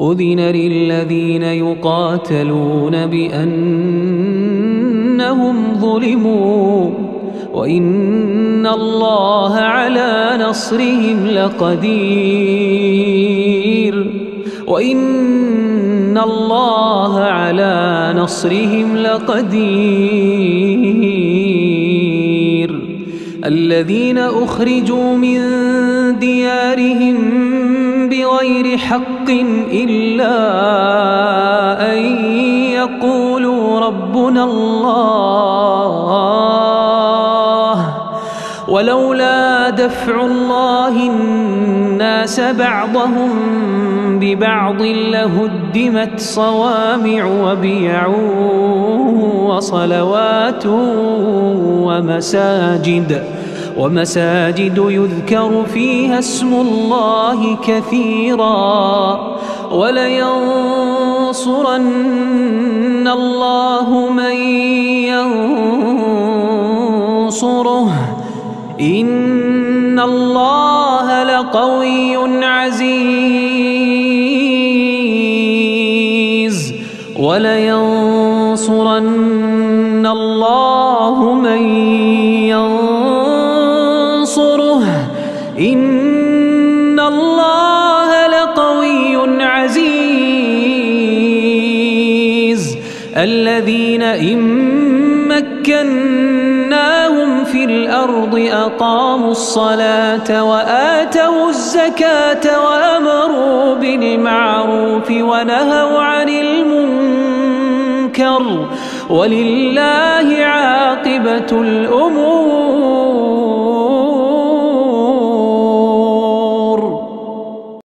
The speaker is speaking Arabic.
أذن للذين يقاتلون بأنهم ظلموا وإن الله على نصرهم لقدير وإن الله على نصرهم لقدير الذين أخرجوا من ديارهم بغير حق إلا أن يقولوا ربنا الله ولولا دفع الله الناس بعضهم ببعض لهدمت صوامع وبيع وصلوات ومساجد يذكر فيها اسم الله كثيرا ولينصرن الله من ينصره إن الله لقوي عزيز ولينصرن الله من ينصره إن الله لقوي عزيز الذين إن مكناهم في الأرض أقاموا الصلاة وآتوا الزكاة وأمروا بالمعروف ونهوا عن المنكر ولله عاقبة الأمور